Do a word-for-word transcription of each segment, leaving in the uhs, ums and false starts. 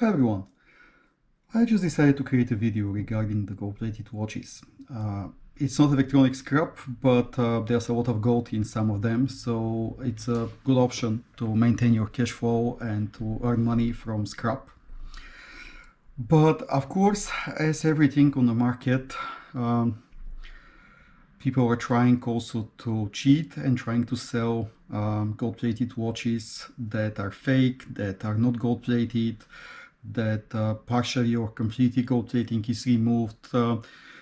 Hi everyone, I just decided to create a video regarding the gold plated watches. Uh, it's not electronic scrap, but uh, there's a lot of gold in some of them, so it's a good option to maintain your cash flow and to earn money from scrap. But of course, as everything on the market, um, people are trying also to cheat and trying to sell um, gold-plated watches that are fake, that are not gold-plated, that uh, partially or completely gold-plating is removed. Uh,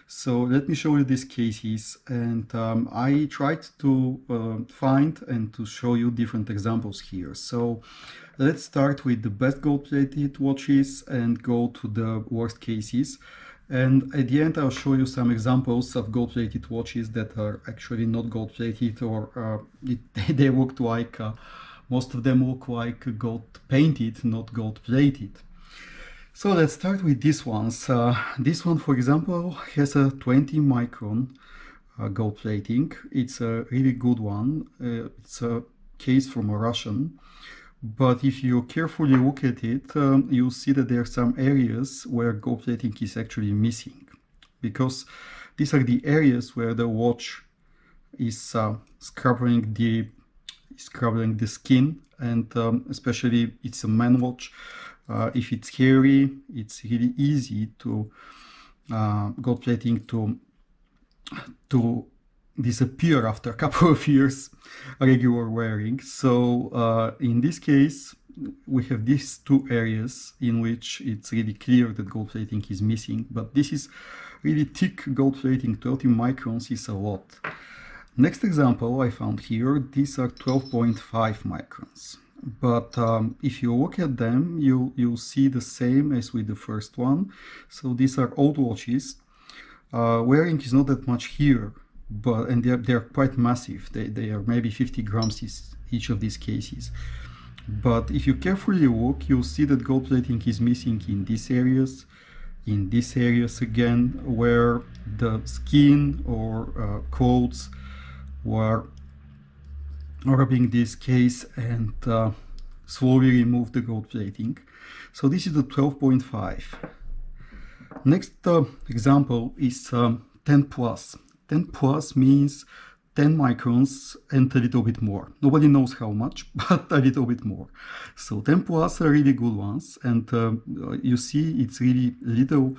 so let me show you these cases, and um, I tried to uh, find and to show you different examples here. So let's start with the best gold-plated watches and go to the worst cases. And at the end, I'll show you some examples of gold-plated watches that are actually not gold-plated, or uh, it, they look like, uh, most of them look like gold-painted, not gold-plated. So let's start with these ones. Uh, this one, for example, has a twenty micron uh, gold plating. It's a really good one. Uh, it's a case from a Russian. But if you carefully look at it, um, you'll see that there are some areas where gold plating is actually missing, because these are the areas where the watch is uh, scrubbing the scrubbing the skin, and um, especially it's a man watch. Uh, if it's hairy, it's really easy to uh, gold plating to to. disappear after a couple of years regular wearing. So uh, in this case we have these two areas in which it's really clear that gold plating is missing, but this is really thick gold plating. Thirty microns is a lot. Next example I found here, these are twelve point five microns, but um, if you look at them you you'll see the same as with the first one. So these are old watches, uh, wearing is not that much here, but and they're they're quite massive. They, they are maybe fifty grams is each of these cases. But if you carefully look, you'll see that gold plating is missing in these areas, in these areas again, where the skin or uh, coats were rubbing this case and uh, slowly remove the gold plating. So this is the twelve point five. Next uh, example is um, ten plus. ten plus means ten microns and a little bit more. Nobody knows how much, but a little bit more. So ten plus are really good ones, and uh, you see it's really little.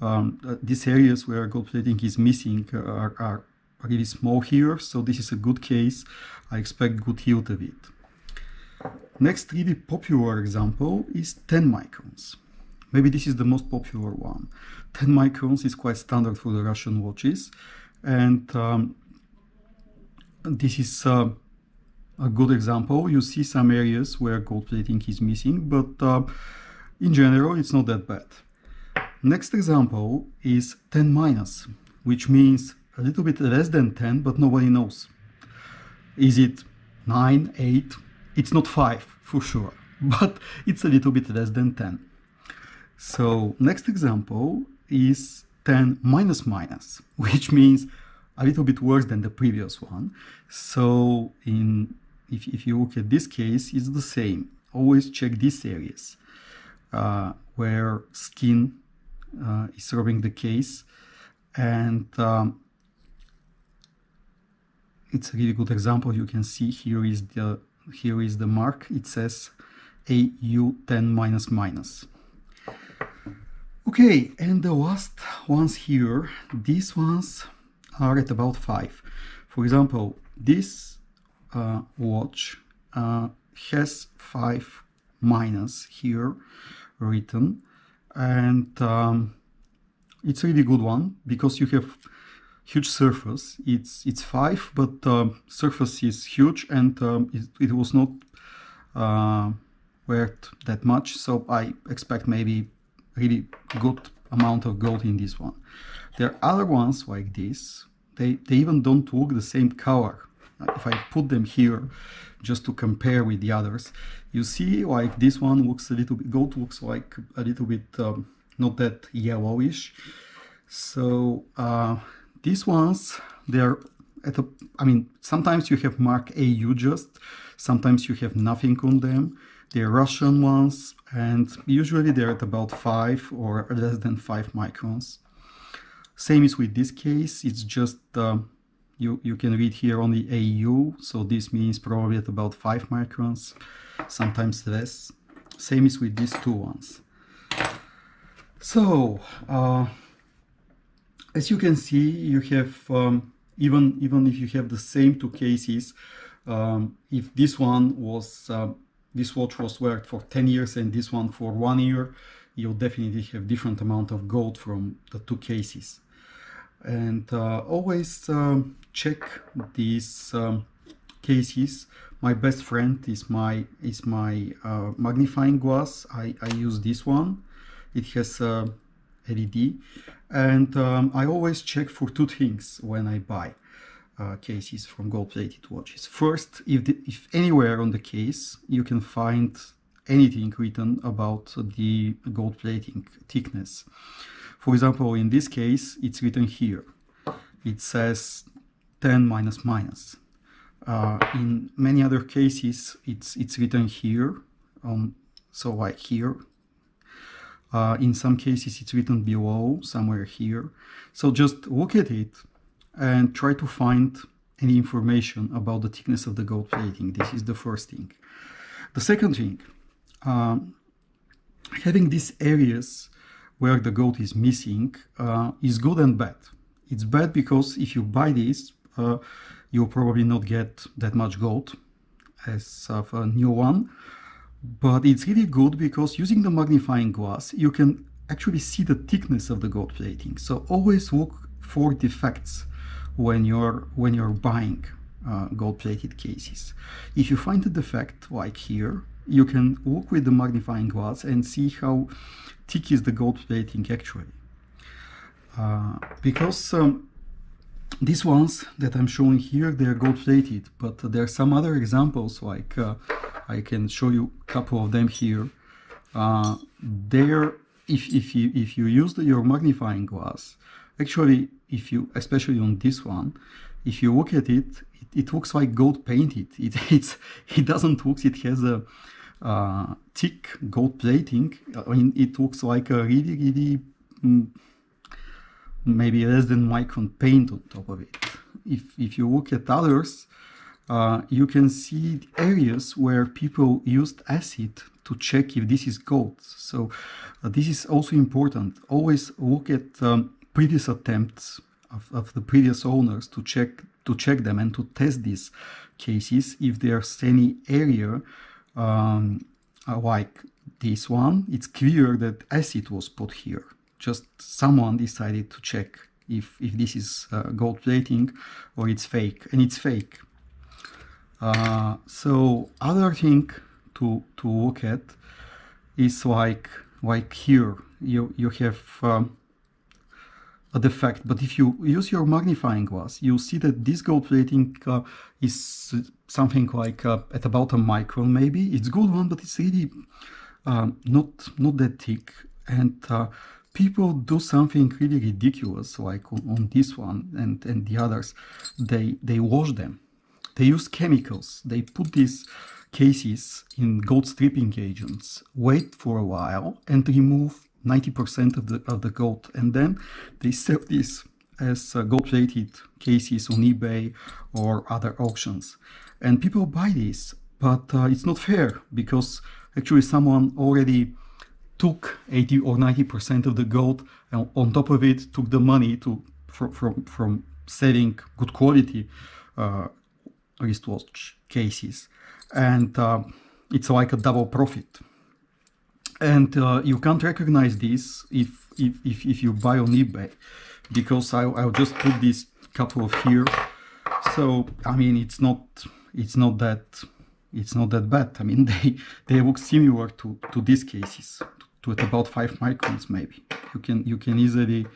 Um, these areas where gold plating is missing are, are really small here, so this is a good case. I expect good yield of it. Next really popular example is ten microns. Maybe this is the most popular one. ten microns is quite standard for the Russian watches. And um, this is uh, a good example. You see some areas where gold plating is missing, but uh, in general it's not that bad. Next example is ten minus, which means a little bit less than ten, but nobody knows. Is it nine, eight? It's not five for sure, but it's a little bit less than ten. So next example is ten minus minus, which means a little bit worse than the previous one. So in if, if you look at this case, it's the same. Always check these areas uh, where skin uh, is serving the case, and um, it's a really good example. You can see here is the here is the mark. It says A U ten minus minus. Okay, and the last ones here, these ones are at about five. For example, this uh, watch uh, has five minus here written, and um, it's a really good one because you have huge surface. It's it's five, but um, surface is huge, and um, it, it was not uh, worth that much, so I expect maybe really good amount of gold in this one. There are other ones like this. They, they even don't look the same color. If I put them here just to compare with the others, you see like this one looks a little bit, gold looks like a little bit um, not that yellowish. So uh, these ones, they're at a, I mean, sometimes you have mark A U just, sometimes you have nothing on them. They're Russian ones, and usually they're at about five or less than five microns. Same is with this case, it's just uh, you, you can read here only A U, so this means probably at about five microns, sometimes less. Same is with these two ones. So, uh, as you can see, you have, um, even, even if you have the same two cases, um, if this one was, uh, this watch was worked for ten years and this one for one year, you'll definitely have different amount of gold from the two cases. And uh, always um, check these um, cases. My best friend is my is my uh, magnifying glass. I, I use this one. It has a L E D, and um, I always check for two things when I buy uh, cases from gold-plated watches. First, if the, if anywhere on the case you can find anything written about the gold plating thickness. For example, in this case, it's written here. It says ten minus minus. Uh, in many other cases, it's it's written here, um, so like here. Uh, in some cases, it's written below, somewhere here. So just look at it and try to find any information about the thickness of the gold plating. This is the first thing. The second thing, Um, having these areas where the gold is missing uh, is good and bad. It's bad because if you buy this, uh, you'll probably not get that much gold as of a new one. But it's really good because using the magnifying glass, you can actually see the thickness of the gold plating. So always look for defects when you're when you're buying uh, gold-plated cases. If you find a defect like here, you can look with the magnifying glass and see how thick is the gold plating actually. Uh, because um, these ones that I'm showing here, they're gold plated, but there are some other examples, like uh, I can show you a couple of them here. Uh, there, if, if, you, if you use the, your magnifying glass, actually, if you, especially on this one, if you look at it, it looks like gold painted. It it's, it doesn't look. It has a uh, thick gold plating. I mean, it looks like a really, really mm, maybe less than micron paint on top of it. If if you look at others, uh, you can see areas where people used acid to check if this is gold. So uh, this is also important. Always look at um, previous attempts of, of the previous owners to check. to check them and to test these cases if there's any area um, like this one. It's clear that acid was put here. Just someone decided to check if, if this is uh, gold plating or it's fake, and it's fake. Uh, so other thing to, to look at is like, like here, you, you have um, a defect, but if you use your magnifying glass, you'll see that this gold plating uh, is something like uh, at about a micron maybe. It's good one, but it's really um, not, not that thick. And uh, people do something really ridiculous, like on, on this one and, and the others. They, they wash them. They use chemicals. They put these cases in gold stripping agents, wait for a while and remove ninety percent of the, of the gold, and then they sell this as uh, gold-plated cases on eBay or other auctions. And people buy this, but uh, it's not fair, because actually someone already took eighty or ninety percent of the gold, and on top of it took the money to from, from, from selling good quality uh, wristwatch cases. And uh, it's like a double profit. And uh, you can't recognize this if, if, if, if you buy on eBay, because I, I'll just put this couple of here. So, I mean, it's not, it's not that, it's not that bad. I mean, they, they look similar to, to these cases, to at about five microns, maybe. You can, you can easily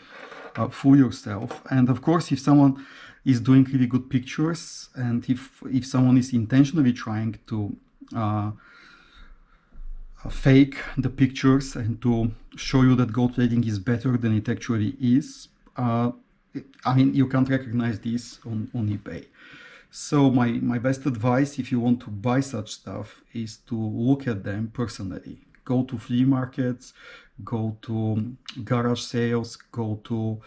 uh, fool yourself. And of course, if someone is doing really good pictures, and if, if someone is intentionally trying to, uh, fake the pictures and to show you that gold plating is better than it actually is, uh, I mean, you can't recognize this on, on eBay. So my, my best advice, if you want to buy such stuff, is to look at them personally. Go to flea markets, go to garage sales, go to,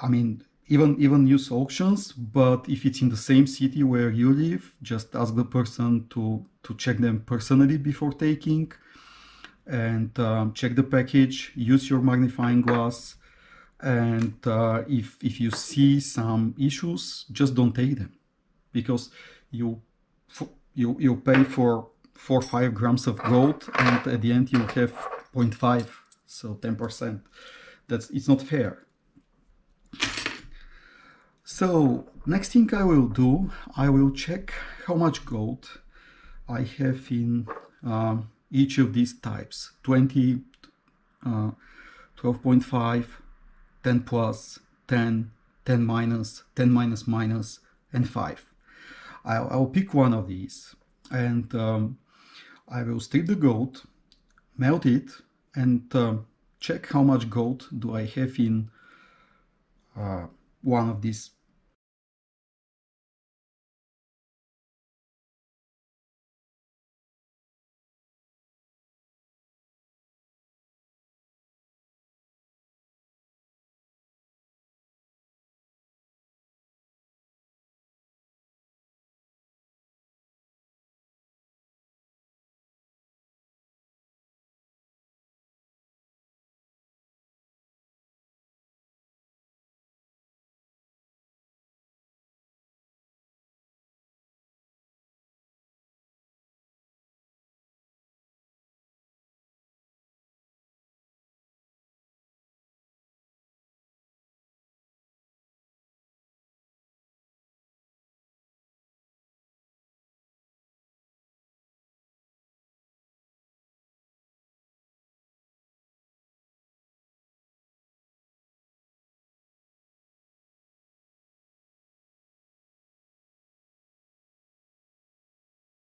I mean, even, even used auctions. But if it's in the same city where you live, just ask the person to, to check them personally before taking, and um, check the package, use your magnifying glass. And uh, if, if you see some issues, just don't take them, because you, you, you pay for four or five grams of gold, and at the end you have zero point five, so ten percent. That's, it's not fair. So next thing I will do, I will check how much gold I have in uh, each of these types: twenty, uh, twelve point five, ten plus, ten, ten minus, ten minus minus, and five. I'll, I'll pick one of these, and um, I will strip the gold, melt it, and uh, check how much gold do I have in uh, one of these